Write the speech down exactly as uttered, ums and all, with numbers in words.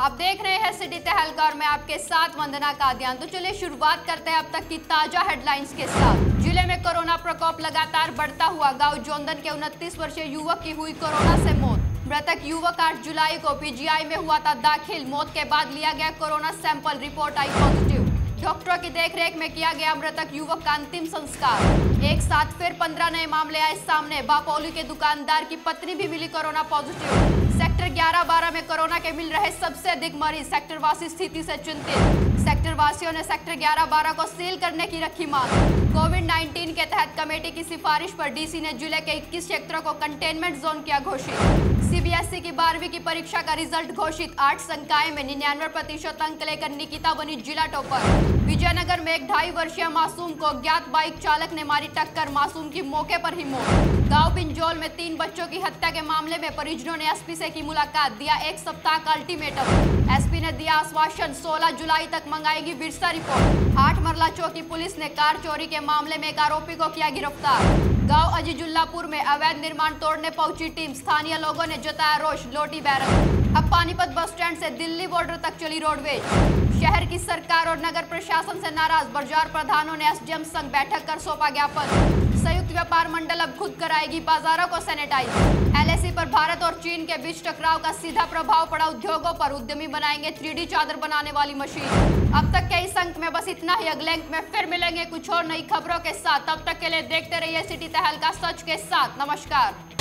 आप देख रहे हैं सिटी तहलका और मैं आपके साथ वंदना कादियान। तो चलिए शुरुआत करते हैं अब तक की ताजा हेडलाइंस के साथ। जिले में कोरोना प्रकोप लगातार बढ़ता हुआ, गांव जोंदन के उनतीस वर्षीय युवक की हुई कोरोना से मौत। मृतक युवक आठ जुलाई को पीजीआई में हुआ था दाखिल। मौत के बाद लिया गया कोरोना सैंपल, रिपोर्ट आई पॉजिटिव। डॉक्टरों की देखरेख में किया गया मृतक युवक का अंतिम संस्कार। एक साथ फिर पंद्रह नए मामले आए सामने। बापौली के दुकानदार की पत्नी भी मिली कोरोना पॉजिटिव। सेक्टर ग्यारह बारह में कोरोना के मिल रहे सबसे अधिक मरीज, सेक्टरवासी स्थिति से चिंतित। सेक्टर वासियों ने सेक्टर ग्यारह बारह को सील करने की रखी मांग। कोविड उन्नीस के तहत कमेटी की सिफारिश पर डीसी ने जिले के इक्कीस क्षेत्रों को कंटेनमेंट जोन किया घोषित। सीबीएसई की बारहवीं की परीक्षा का रिजल्ट घोषित। आठ संकाय में निन्यानवे प्रतिशत अंक लेकर निकिता बनी जिला टॉपर। विजयनगर में एक ढाई वर्षीय मासूम को अज्ञात बाइक चालक ने मारी टक्कर, मासूम की मौके पर ही मौत। गांव पिंजोल में तीन बच्चों की हत्या के मामले में परिजनों ने एसपी से की मुलाकात, दिया एक सप्ताह का अल्टीमेटम। एसपी ने दिया आश्वासन, सोलह जुलाई तक मंगाएगी बिरसा रिपोर्ट। आठ मरला चौकी पुलिस ने कार चोरी के मामले में एक आरोपी को किया गिरफ्तार। गांव अजीजुल्लापुर में अवैध निर्माण तोड़ने पहुंची टीम, स्थानीय लोगों ने जताया रोष, लौटी बैरक। अब पानीपत बस स्टैंड से दिल्ली बॉर्डर तक चली रोडवेज। शहर की सरकार और नगर प्रशासन से नाराज, बाजार प्रधानों ने एसडीएम संग बैठक कर सौंपा ज्ञापन। संयुक्त व्यापार मंडल अब खुद कराएगी बाजारों को सैनिटाइज। एलएसी पर भारत और चीन के बीच टकराव का सीधा प्रभाव पड़ा उद्योगों पर, उद्यमी बनाएंगे थ्री डी चादर बनाने वाली मशीन। अब तक के इस अंक में बस इतना ही, अगले अंक में फिर मिलेंगे कुछ और नई खबरों के साथ। तब तक के लिए देखते रहिए सिटी तहलका सच के साथ। नमस्कार।